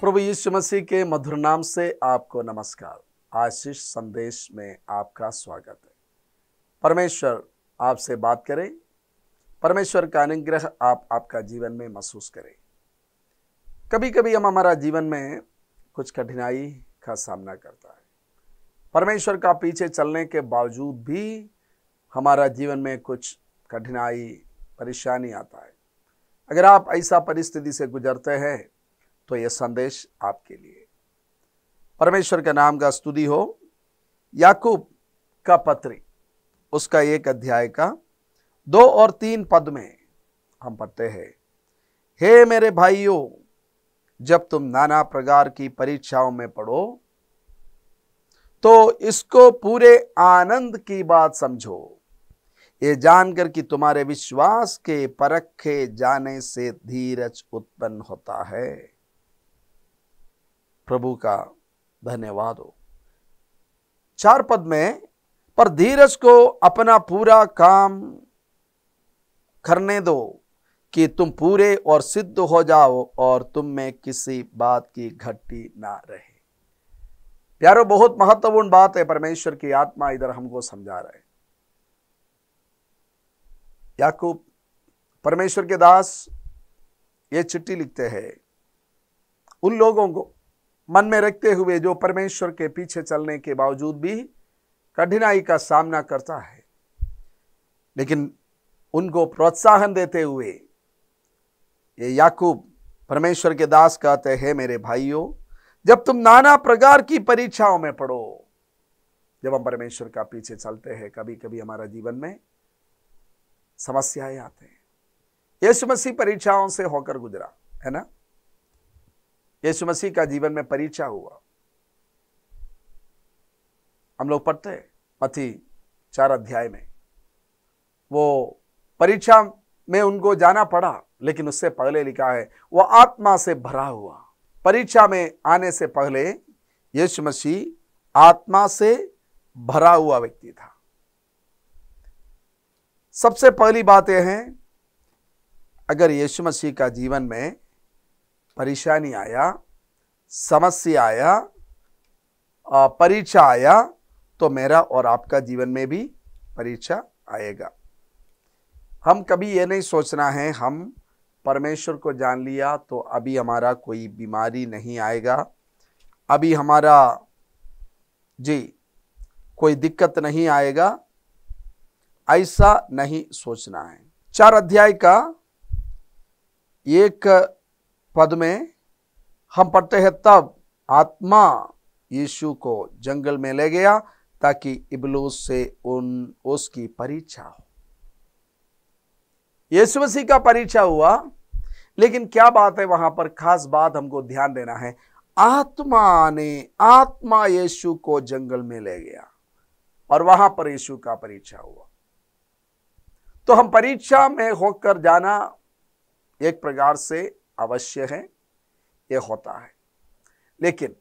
प्रभु यीशु मसीह के मधुर नाम से आपको नमस्कार। आशीष संदेश में आपका स्वागत है। परमेश्वर आपसे बात करे, परमेश्वर का अनुग्रह आपका जीवन में महसूस करें। कभी कभी हम हमारा जीवन में कुछ कठिनाई का सामना करता है, परमेश्वर का पीछे चलने के बावजूद भी हमारा जीवन में कुछ कठिनाई परेशानी आता है। अगर आप ऐसा परिस्थिति से गुजरते हैं तो यह संदेश आपके लिए। परमेश्वर के नाम का स्तुति हो। याकूब का पत्री उसका 1 अध्याय का 2 और 3 पद में हम पढ़ते हैं, हे मेरे भाइयों, जब तुम नाना प्रकार की परीक्षाओं में पढ़ो तो इसको पूरे आनंद की बात समझो, ये जानकर कि तुम्हारे विश्वास के परखे जाने से धीरज उत्पन्न होता है। प्रभु का धन्यवाद हो। 4 पद में, पर धीरज को अपना पूरा काम करने दो कि तुम पूरे और सिद्ध हो जाओ और तुम में किसी बात की घटी ना रहे। प्यारों, बहुत महत्वपूर्ण बात है। परमेश्वर की आत्मा इधर हमको समझा रहे हैं। याकूब परमेश्वर के दास ये चिट्ठी लिखते हैं उन लोगों को मन में रखते हुए जो परमेश्वर के पीछे चलने के बावजूद भी कठिनाई का सामना करता है, लेकिन उनको प्रोत्साहन देते हुए ये याकूब परमेश्वर के दास कहते हैं, मेरे भाइयों, जब तुम नाना प्रकार की परीक्षाओं में पढ़ो। जब हम परमेश्वर का पीछे चलते हैं कभी कभी हमारा जीवन में समस्याएं आते हैं। यीशु मसीह परीक्षाओं से होकर गुजरा है ना। यीशु मसीह का जीवन में परीक्षा हुआ। हम लोग पढ़ते हैं मत्ती 4 अध्याय में वो परीक्षा में उनको जाना पड़ा, लेकिन उससे पहले लिखा है वो आत्मा से भरा हुआ। परीक्षा में आने से पहले यीशु मसीह आत्मा से भरा हुआ व्यक्ति था। सबसे पहली बात यह है, अगर यीशु मसीह का जीवन में परेशानी आया, समस्या आया, परीक्षा आया, तो मेरा और आपका जीवन में भी परीक्षा आएगा। हम कभी ये नहीं सोचना है हम परमेश्वर को जान लिया तो अभी हमारा कोई बीमारी नहीं आएगा, अभी हमारा कोई दिक्कत नहीं आएगा, ऐसा नहीं सोचना है। 4 अध्याय का 1 पद में हम पढ़ते हैं, तब आत्मा यीशु को जंगल में ले गया ताकि इबलीस से उसकी परीक्षा हो। यीशु मसीह का परीक्षा हुआ, लेकिन क्या बात है वहां पर खास बात हमको ध्यान देना है, आत्मा यीशु को जंगल में ले गया और वहां पर यीशु का परीक्षा हुआ। तो हम परीक्षा में होकर जाना एक प्रकार से अवश्य है, ये होता है, लेकिन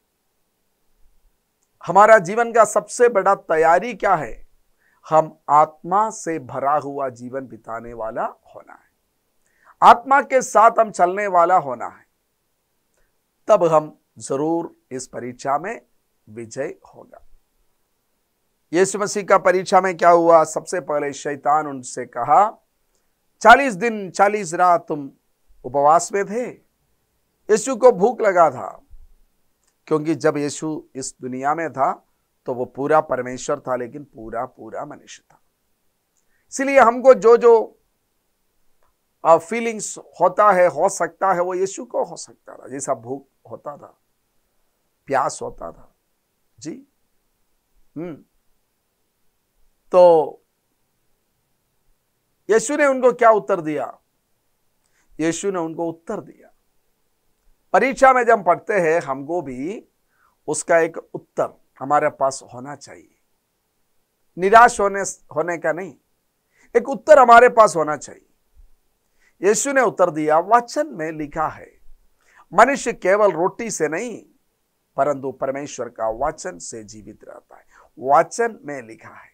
हमारा जीवन का सबसे बड़ा तैयारी क्या है, हम आत्मा से भरा हुआ जीवन बिताने वाला होना है, आत्मा के साथ हम चलने वाला होना है, तब हम जरूर इस परीक्षा में विजय होगा। यीशु मसीह का परीक्षा में क्या हुआ, सबसे पहले शैतान उनसे कहा 40 दिन 40 रात तुम उपवास में थे। यीशु को भूख लगा था, क्योंकि जब यीशु इस दुनिया में था तो वो पूरा परमेश्वर था, लेकिन पूरा मनुष्य था। इसलिए हमको जो फीलिंग्स होता है, हो सकता है वो यीशु को हो सकता था, जैसा भूख होता था, प्यास होता था तो यीशु ने उनको क्या उत्तर दिया, यीशु ने उनको उत्तर दिया। परीक्षा में जब पढ़ते हैं हमको भी उसका एक उत्तर हमारे पास होना चाहिए, निराश होने का नहीं, एक उत्तर हमारे पास होना चाहिए। यीशु ने उत्तर दिया, वचन में लिखा है, मनुष्य केवल रोटी से नहीं परंतु परमेश्वर का वचन से जीवित रहता है। वचन में लिखा है।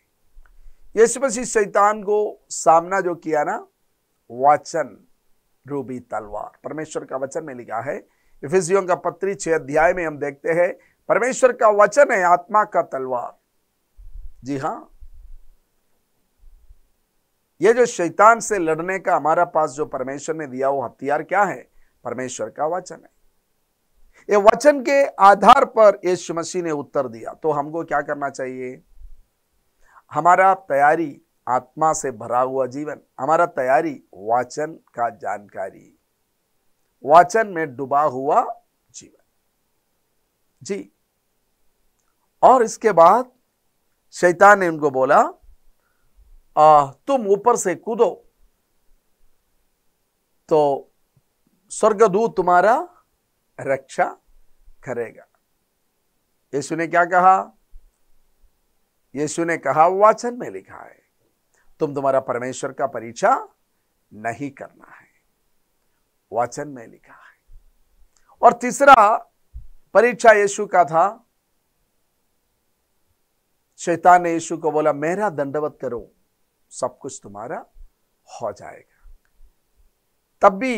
यीशु मसीह शैतान को सामना जो किया ना, वचन रूबी तलवार, परमेश्वर का वचन में लिखा है, इफिसियों का पत्री 6 अध्याय में हम देखते हैं परमेश्वर का वचन है आत्मा का तलवार। जी हां, यह जो शैतान से लड़ने का हमारा पास जो परमेश्वर ने दिया वो हथियार क्या है? परमेश्वर का वचन है। ये वचन के आधार पर यीशु मसीह ने उत्तर दिया। तो हमको क्या करना चाहिए? हमारा तैयारी आत्मा से भरा हुआ जीवन, हमारा तैयारी वाचन का जानकारी, वाचन में डूबा हुआ जीवन। जी, और इसके बाद शैतान ने उनको बोला तुम ऊपर से कूदो तो स्वर्गदूत तुम्हारा रक्षा करेगा। यीशु ने क्या कहा? यीशु ने कहा वाचन में लिखा है तुम्हारा परमेश्वर का परीक्षा नहीं करना है, वाचन में लिखा है। और तीसरा परीक्षा यीशु का था। शैतान ने यीशु को बोला मेरा दंडवत करो सब कुछ तुम्हारा हो जाएगा। तब भी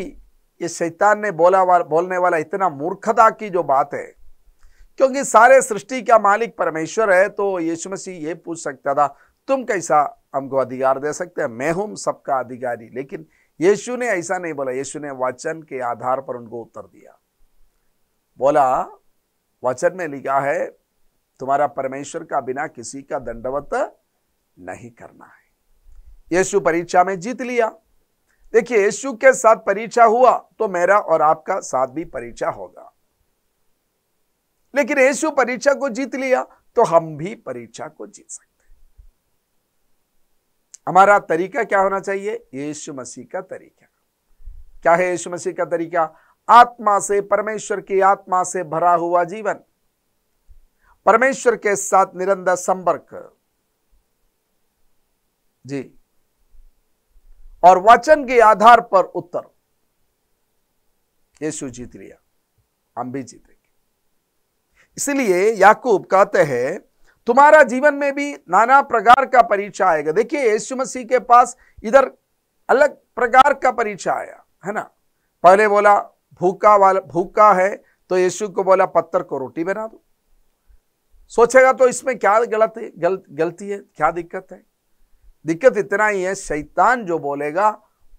ये शैतान ने बोलने वाला इतना मूर्खता की जो बात है, क्योंकि सारे सृष्टि का मालिक परमेश्वर है। तो यीशु मसीह ये पूछ सकता था तुम कैसा हमको अधिकार दे सकते हैं, मैं हूं सबका अधिकारी। लेकिन यीशु ने ऐसा नहीं बोला। यीशु ने वचन के आधार पर उनको उत्तर दिया, बोला वचन में लिखा है तुम्हारा परमेश्वर का बिना किसी का दंडवत नहीं करना है। यीशु परीक्षा में जीत लिया। देखिए, यीशु के साथ परीक्षा हुआ तो मेरा और आपका साथ भी परीक्षा होगा। लेकिन यीशु परीक्षा को जीत लिया तो हम भी परीक्षा को जीत सकते। हमारा तरीका क्या होना चाहिए? यीशु मसीह का तरीका। क्या है यीशु मसीह का तरीका? आत्मा से, परमेश्वर की आत्मा से भरा हुआ जीवन, परमेश्वर के साथ निरंतर संपर्क। जी, और वचन के आधार पर उत्तर। यीशु जीत लिया, हम भी जीतेंगे। इसलिए याकूब कहते हैं तुम्हारा जीवन में भी नाना प्रकार का परीक्षा आएगा। देखिए, यीशु मसीह के पास इधर अलग प्रकार का परीक्षा आया है ना। पहले बोला भूखा है तो यीशु को बोला पत्थर को रोटी बना दो। सोचेगा तो इसमें क्या गलती है, क्या दिक्कत है? दिक्कत इतना ही है, शैतान जो बोलेगा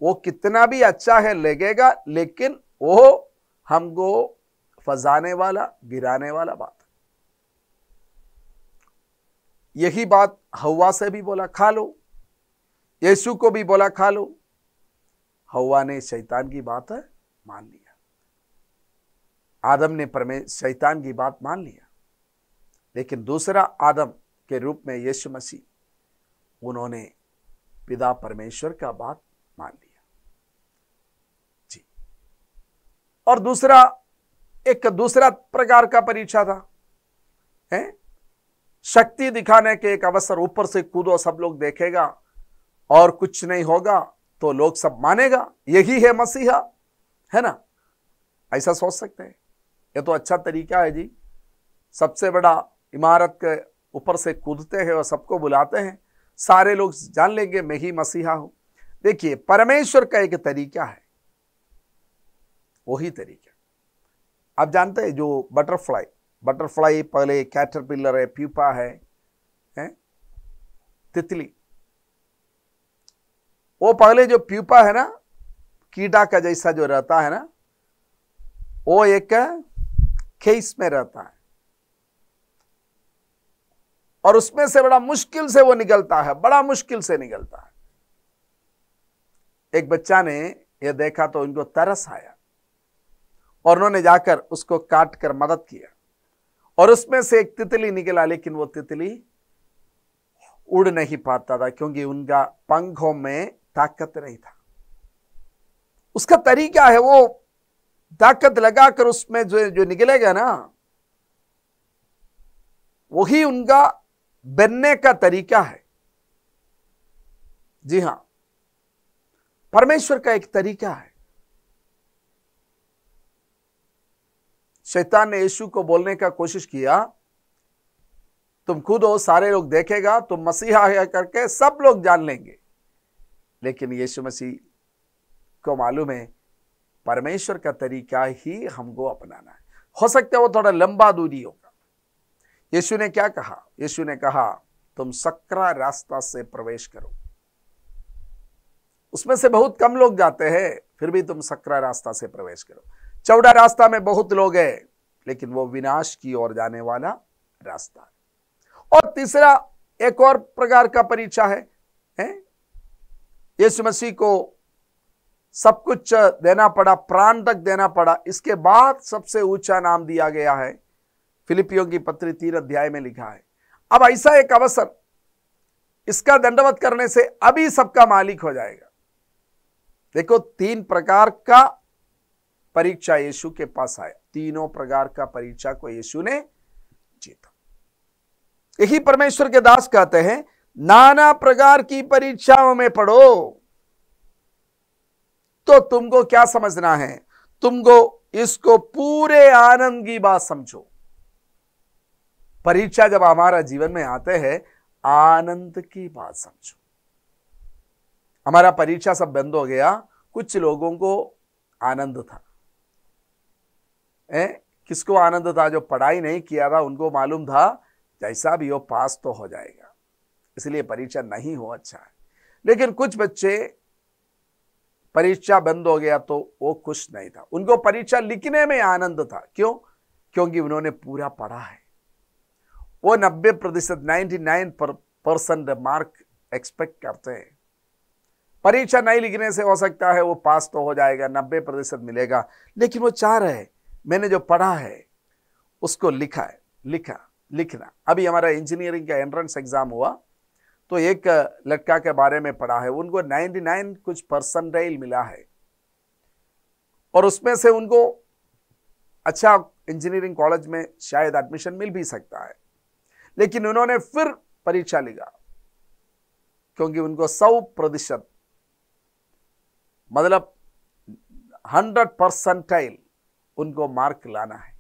वो कितना भी अच्छा है लगेगा, लेकिन वो हमको फंसाने वाला, गिराने वाला बात। यही बात हवा से भी बोला खा लो, यीशु को भी बोला खा लो। हवा ने शैतान की बात मान लिया, आदम ने शैतान की बात मान लिया। लेकिन दूसरा आदम के रूप में यीशु मसीह, उन्होंने पिता परमेश्वर का बात मान लिया। जी, और दूसरा प्रकार का परीक्षा था है? शक्ति दिखाने के एक अवसर, ऊपर से कूदो सब लोग देखेगा और कुछ नहीं होगा तो लोग सब मानेगा यही है मसीहा, है ना। ऐसा सोच सकते हैं, ये तो अच्छा तरीका है जी। सबसे बड़ा इमारत के ऊपर से कूदते हैं और सबको बुलाते हैं, सारे लोग जान लेंगे मैं ही मसीहा हूं। देखिए, परमेश्वर का एक तरीका है, वही तरीका आप जानते हैं। जो बटरफ्लाई पहले कैटरपिलर है, प्यूपा है तितली। वो पहले जो प्यूपा है ना, कीड़ा का जैसा जो रहता है ना, वो एक केस में रहता है और उसमें से बड़ा मुश्किल से वो निकलता है, बड़ा मुश्किल से निकलता है। एक बच्चा ने ये देखा तो उनको तरस आया और उन्होंने जाकर उसको काट कर मदद किया और उसमें से एक तितली निकला। लेकिन वो तितली उड़ नहीं पाता था क्योंकि उनका पंखों में ताकत नहीं था। उसका तरीका है, वो ताकत लगाकर उसमें जो निकलेगा ना, वही उनका बनने का तरीका है। जी हां, परमेश्वर का एक तरीका है। शैतान ने यीशु को बोलने का कोशिश किया तुम कूदो, सारे लोग देखेगा तुम मसीहा है करके सब लोग जान लेंगे। लेकिन यीशु मसीह को मालूम है परमेश्वर का तरीका ही हमको अपनाना है। हो सकता है वो थोड़ा लंबा दूरी होगा। यीशु ने क्या कहा? यीशु ने कहा तुम सकरा रास्ता से प्रवेश करो। उसमें से बहुत कम लोग जाते हैं, फिर भी तुम सकरा रास्ता से प्रवेश करो। चौड़ा रास्ता में बहुत लोग हैं, लेकिन वो विनाश की ओर जाने वाला रास्ता है। और तीसरा एक और प्रकार का परीक्षा है? यीशु मसीह को सब कुछ देना पड़ा, प्राण तक देना पड़ा, इसके बाद सबसे ऊंचा नाम दिया गया है। फिलिपियों की पत्री 3 अध्याय में लिखा है। अब ऐसा एक अवसर, इसका दंडवत करने से अभी सबका मालिक हो जाएगा। देखो 3 प्रकार का परीक्षा यीशु के पास आया, 3 प्रकार का परीक्षा को यीशु ने जीता। यही परमेश्वर के दास कहते हैं नाना प्रकार की परीक्षाओं में पढ़ो। तो तुमको क्या समझना है? तुमको इसको पूरे आनंद की बात समझो। परीक्षा जब हमारा जीवन में आते हैं, आनंद की बात समझो। हमारा परीक्षा सब बंद हो गया, कुछ लोगों को आनंद था। किसको आनंद था? जो पढ़ाई नहीं किया था, उनको मालूम था जैसा भी हो पास तो हो जाएगा, इसलिए परीक्षा नहीं हो अच्छा है। लेकिन कुछ बच्चे परीक्षा बंद हो गया तो वो खुश नहीं था, उनको परीक्षा लिखने में आनंद था। क्यों? क्योंकि उन्होंने पूरा पढ़ा है। वो 90% 99% मार्क एक्सपेक्ट करते हैं। परीक्षा नहीं लिखने से हो सकता है वो पास तो हो जाएगा, 90% मिलेगा, लेकिन वो चाह रहे मैंने जो पढ़ा है उसको लिखा है। लिखना अभी हमारा इंजीनियरिंग का एंट्रेंस एग्जाम हुआ तो एक लड़का के बारे में पढ़ा है, उनको 99 कुछ परसेंटेज मिला है और उसमें से उनको अच्छा इंजीनियरिंग कॉलेज में शायद एडमिशन मिल भी सकता है, लेकिन उन्होंने फिर परीक्षा लिखा क्योंकि उनको 100%, मतलब 100% उनको मार्क लाना है,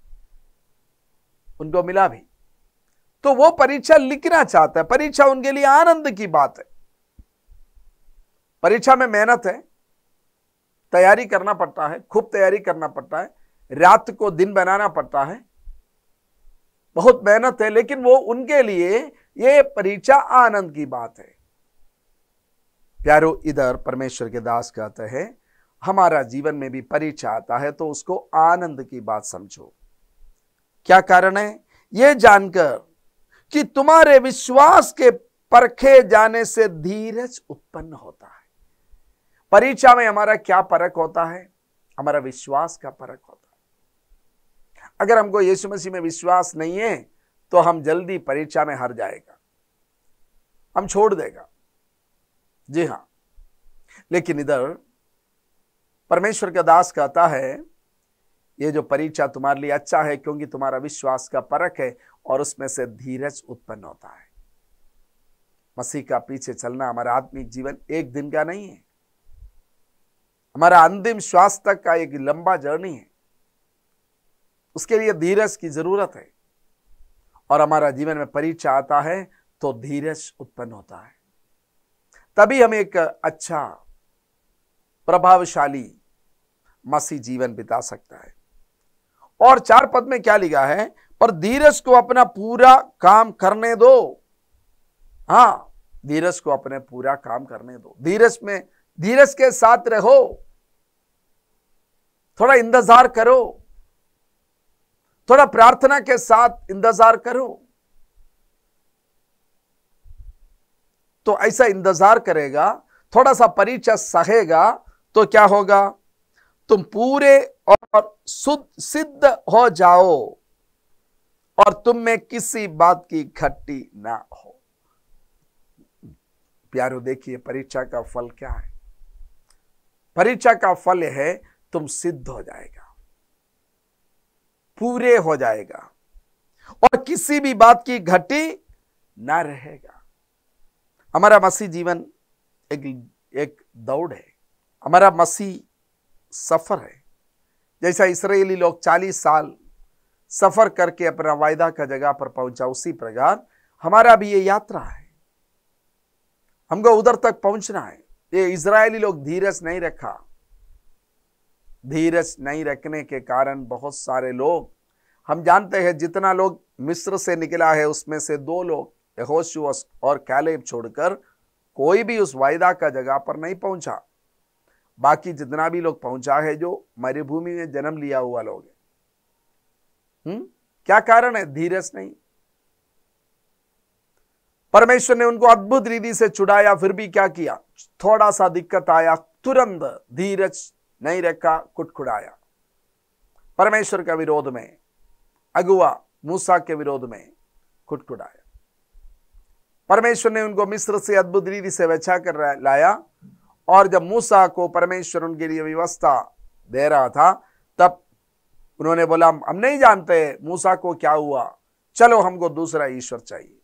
उनको मिला भी। तो वो परीक्षा लिखना चाहता है, परीक्षा उनके लिए आनंद की बात है। परीक्षा में मेहनत है, तैयारी करना पड़ता है, खूब तैयारी करना पड़ता है, रात को दिन बनाना पड़ता है, बहुत मेहनत है, लेकिन वो उनके लिए ये परीक्षा आनंद की बात है। प्यारों, इधर परमेश्वर के दास कहते हैं हमारा जीवन में भी परीक्षा आता है तो उसको आनंद की बात समझो। क्या कारण है? ये जानकर कि तुम्हारे विश्वास के परखे जाने से धीरज उत्पन्न होता है। परीक्षा में हमारा क्या परख होता है? हमारा विश्वास का परख होता है। अगर हमको यीशु मसीह में विश्वास नहीं है तो हम जल्दी परीक्षा में हार जाएगा, हम छोड़ देगा। जी हाँ, लेकिन इधर परमेश्वर का दास कहता है ये जो परीक्षा तुम्हारे लिए अच्छा है क्योंकि तुम्हारा विश्वास का परख है और उसमें से धीरज उत्पन्न होता है। मसीह का पीछे चलना हमारा आत्मिक जीवन एक दिन का नहीं है, हमारा अंतिम श्वास तक का एक लंबा जर्नी है। उसके लिए धीरज की जरूरत है और हमारा जीवन में परीक्षा आता है तो धीरज उत्पन्न होता है। तभी हम एक अच्छा प्रभावशाली मसीह जीवन बिता सकता है। और 4 पद में क्या लिखा है? पर धीरज को अपना पूरा काम करने दो। हाँ, धीरज को अपने पूरा काम करने दो, धीरज के साथ रहो, थोड़ा इंतजार करो, थोड़ा प्रार्थना के साथ इंतजार करो। तो ऐसा इंतजार करेगा, थोड़ा सा परीक्षा सहेगा तो क्या होगा? तुम पूरे और सिद्ध हो जाओ और तुम में किसी बात की घटी ना हो। प्यारों, देखिए परीक्षा का फल क्या है? परीक्षा का फल है तुम सिद्ध हो जाएगा, पूरे हो जाएगा और किसी भी बात की घटी ना रहेगा। हमारा मसीह जीवन एक दौड़ है, हमारा मसीह सफर है। जैसा इस्राएली लोग 40 साल सफर करके अपना वायदा का जगह पर पहुंचा, उसी प्रकार हमारा भी ये यात्रा है, हमको उधर तक पहुंचना है। ये इस्राएली लोग धीरज नहीं रखा, धीरज नहीं रखने के कारण बहुत सारे लोग, हम जानते हैं जितना लोग मिस्र से निकला है उसमें से दो लोग यहोशुआ और कालेब छोड़कर कोई भी उस वायदा का जगह पर नहीं पहुंचा। बाकी जितना भी लोग पहुंचा है जो मरुभूमि में जन्म लिया हुआ लोग है। क्या कारण है? धीरज नहीं। परमेश्वर ने उनको अद्भुत रीति से छुड़ाया, फिर भी क्या किया? थोड़ा सा दिक्कत आया, तुरंत धीरज नहीं रखा, कुटखुड़ाया। परमेश्वर के विरोध में, अगुआ मूसा के विरोध में कुटखुड़ाया। परमेश्वर ने उनको मिस्र से अद्भुत रीति से बचा कर लाया, और जब मूसा को परमेश्वर उनके लिए व्यवस्था दे रहा था तब उन्होंने बोला, हम नहीं जानते मूसा को क्या हुआ, चलो हमको दूसरा ईश्वर चाहिए।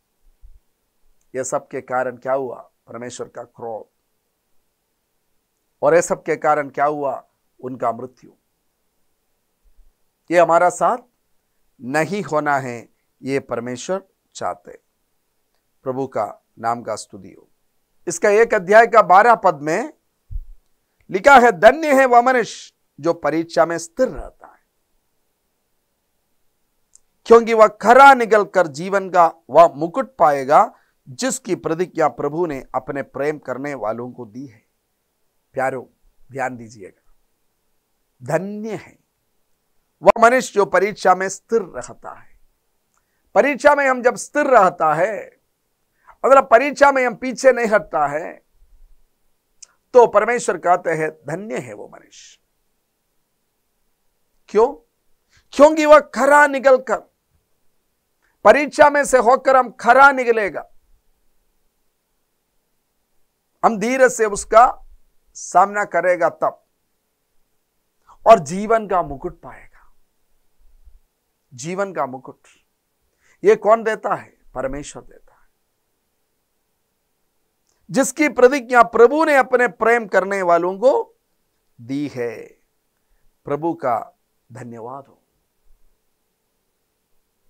यह सब के कारण क्या हुआ? परमेश्वर का क्रोध। और यह सब के कारण क्या हुआ? उनका मृत्यु। ये हमारा साथ नहीं होना है, ये परमेश्वर चाहते। प्रभु का नाम का स्तुति हो। इसका 1 अध्याय का 12 पद में लिखा है, धन्य है वह मनुष्य जो परीक्षा में स्थिर रहता है, क्योंकि वह खरा निकलकर जीवन का वह मुकुट पाएगा जिसकी प्रतिज्ञा प्रभु ने अपने प्रेम करने वालों को दी है। प्यारों, ध्यान दीजिएगा, धन्य है वह मनुष्य जो परीक्षा में स्थिर रहता है। परीक्षा में हम जब स्थिर रहता है, अगर परीक्षा में हम पीछे नहीं हटता है, तो परमेश्वर कहते हैं धन्य है वो मनुष्य। क्यों? क्योंकि वह खरा निकलकर, परीक्षा में से होकर हम खरा निकलेगा, हम धीरज से उसका सामना करेगा तब, और जीवन का मुकुट पाएगा। जीवन का मुकुट ये कौन देता है? परमेश्वर देता है, जिसकी प्रतिज्ञा प्रभु ने अपने प्रेम करने वालों को दी है। प्रभु का धन्यवाद हो।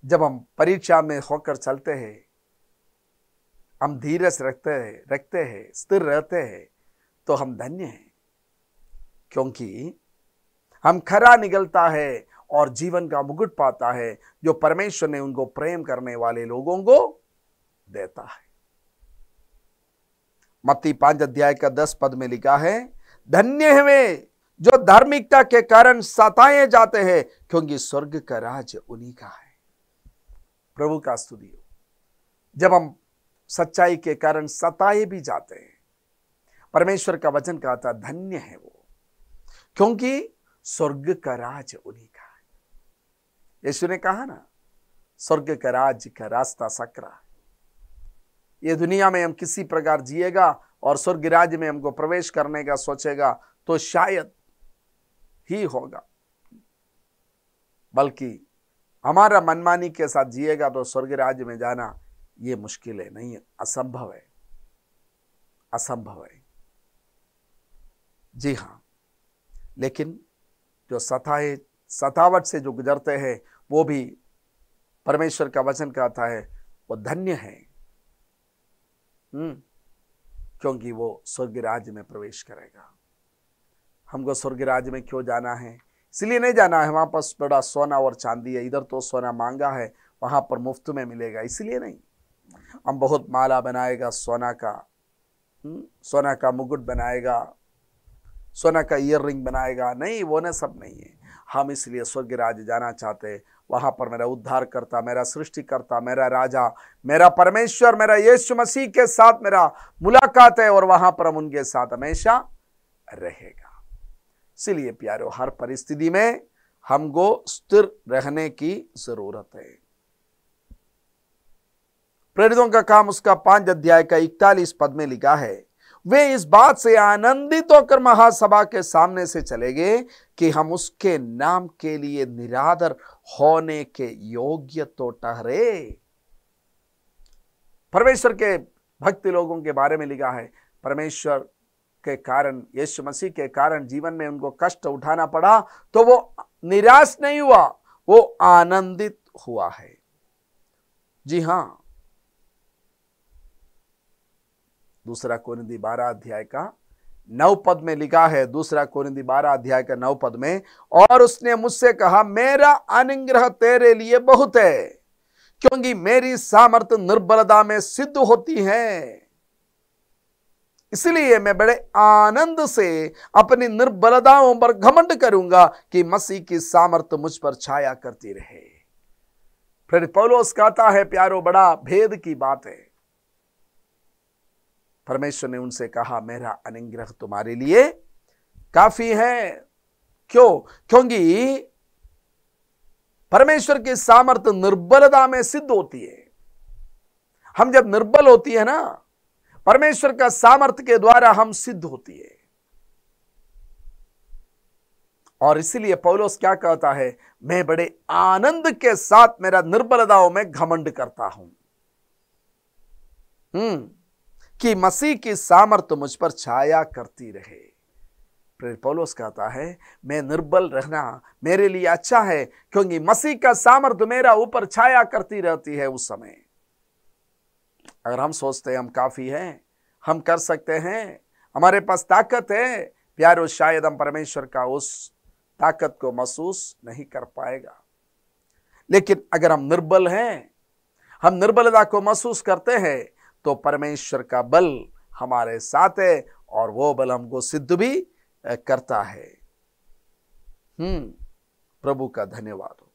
जब हम परीक्षा में होकर चलते हैं, हम धीरज रखते हैं, स्थिर रहते हैं, तो हम धन्य हैं, क्योंकि हम खरा निकलता है और जीवन का मुकुट पाता है जो परमेश्वर ने उनको प्रेम करने वाले लोगों को देता है। मत्ती 5 अध्याय का 10 पद में लिखा है, धन्य है वे जो धार्मिकता के कारण सताए जाते हैं, क्योंकि स्वर्ग का राज्य उन्हीं का है। प्रभु का स्तुति हो। जब हम सच्चाई के कारण सताए भी जाते हैं, परमेश्वर का वचन कहता है धन्य है वो, क्योंकि स्वर्ग का राज उन्हीं का है। यीशु ने कहा ना, स्वर्ग का राज का रास्ता सकरा है। ये दुनिया में हम किसी प्रकार जिएगा और स्वर्ग राज्य में हमको प्रवेश करने का सोचेगा तो शायद ही होगा, बल्कि हमारा मनमानी के साथ जिएगा तो स्वर्ग राज्य में जाना ये मुश्किल है, नहीं, असंभव है, असंभव है। जी हाँ, लेकिन जो सतावट से जो गुजरते हैं, वो भी परमेश्वर का वचन कहता है वो धन्य है, क्योंकि वो स्वर्ग राज्य में प्रवेश करेगा। हमको स्वर्ग राज्य में क्यों जाना है? इसलिए नहीं जाना है, वहां पास बड़ा सोना और चांदी है, इधर तो सोना मांगा है, वहां पर मुफ्त में मिलेगा, इसलिए नहीं। हम बहुत माला बनाएगा सोना का मुकुट बनाएगा, सोना का ईयर रिंग बनाएगा, नहीं, वो न सब नहीं है। हम इसलिए स्वर्ग राज्य जाना चाहते हैं, वहां पर मेरा उद्धार करता, मेरा सृष्टि करता, मेरा राजा, मेरा परमेश्वर, मेरा यीशु मसीह के साथ मेरा मुलाकात है, और वहां पर हम उनके साथ हमेशा रहेगा। इसलिए प्यारो, हर परिस्थिति में हमको स्थिर रहने की जरूरत है। प्रेरितों का काम उसका 5 अध्याय का 41 पद में लिखा है, वे इस बात से आनंदित होकर महासभा के सामने से चले गए कि हम उसके नाम के लिए निरादर होने के योग्य तो ठहरे। परमेश्वर के भक्ति लोगों के बारे में लिखा है, परमेश्वर के कारण, यीशु मसीह के कारण जीवन में उनको कष्ट उठाना पड़ा, तो वो निराश नहीं हुआ, वो आनंदित हुआ है। जी हां, 2 कोरिन्थी 12 अध्याय का 9 पद में लिखा है, 2 कोरिन्थी 12 अध्याय के 9 पद में, और उसने मुझसे कहा मेरा अनुग्रह तेरे लिए बहुत है क्योंकि मेरी सामर्थ्य निर्बलता में सिद्ध होती है, इसलिए मैं बड़े आनंद से अपनी निर्बलताओं पर घमंड करूंगा कि मसीह की सामर्थ्य मुझ पर छाया करती रहे। फिर पौलुस कहता है प्यारो बड़ा भेद की बात है, परमेश्वर ने उनसे कहा मेरा अनुग्रह तुम्हारे लिए काफी है। क्यों? क्योंकि परमेश्वर की सामर्थ्य निर्बलता में सिद्ध होती है। हम जब निर्बल होती है ना, परमेश्वर का सामर्थ्य के द्वारा हम सिद्ध होती है। और इसलिए पौलुस क्या कहता है, मैं बड़े आनंद के साथ मेरा निर्बलताओं में घमंड करता हूं कि मसीह की सामर्थ्य मुझ पर छाया करती रहे। प्रेरित पौलुस कहता है मैं निर्बल रहना मेरे लिए अच्छा है क्योंकि मसीह का सामर्थ्य मेरा ऊपर छाया करती रहती है। उस समय अगर हम सोचते हैं हम काफी हैं, हम कर सकते हैं, हमारे पास ताकत है, प्यारो शायद हम परमेश्वर का उस ताकत को महसूस नहीं कर पाएगा। लेकिन अगर हम निर्बल हैं, हम निर्बलता को महसूस करते हैं, तो परमेश्वर का बल हमारे साथ है और वो बल हमको सिद्ध भी करता है। प्रभु का धन्यवाद हो।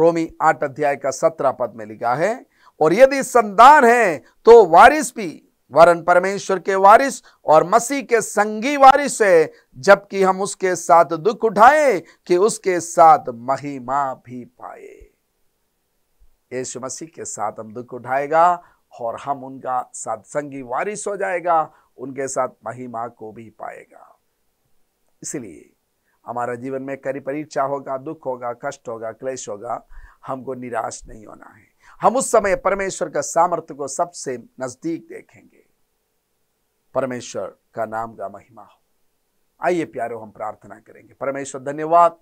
रोमी 8 अध्याय का 17 पद में लिखा है, और यदि संतान है तो वारिस भी, वरन परमेश्वर के वारिस और मसीह के संगी वारिस है, जबकि हम उसके साथ दुख उठाए कि उसके साथ महिमा भी पाए। यीशु मसीह के साथ हम दुख उठाएगा और हम उनका साथ संगी वारिस हो जाएगा, उनके साथ महिमा को भी पाएगा। इसलिए हमारा जीवन में कड़ी परीक्षा होगा, दुख होगा, कष्ट होगा, क्लेश होगा, हमको निराश नहीं होना है। हम उस समय परमेश्वर का सामर्थ्य को सबसे नजदीक देखेंगे। परमेश्वर का नाम का महिमा हो। आइए प्यारो हम प्रार्थना करेंगे। परमेश्वर धन्यवाद,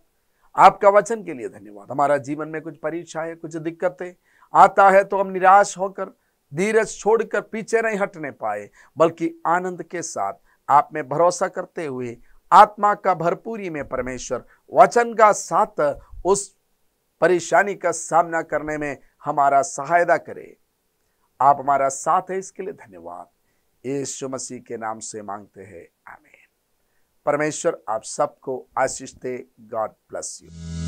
आपका वचन के लिए धन्यवाद। हमारा जीवन में कुछ परीक्षाएं, कुछ दिक्कतें आता है तो हम निराश होकर, धीरज छोड़कर पीछे नहीं हटने पाए, बल्कि आनंद के साथ आप में भरोसा करते हुए आत्मा का भरपूरी में परमेश्वर वचन का साथ उस परेशानी का सामना करने में हमारा सहायता करे। आप हमारा साथ है, इसके लिए धन्यवाद। यीशु मसीह के नाम से मांगते हैं, आमीन। परमेश्वर आप सबको आशीष दे। God bless you.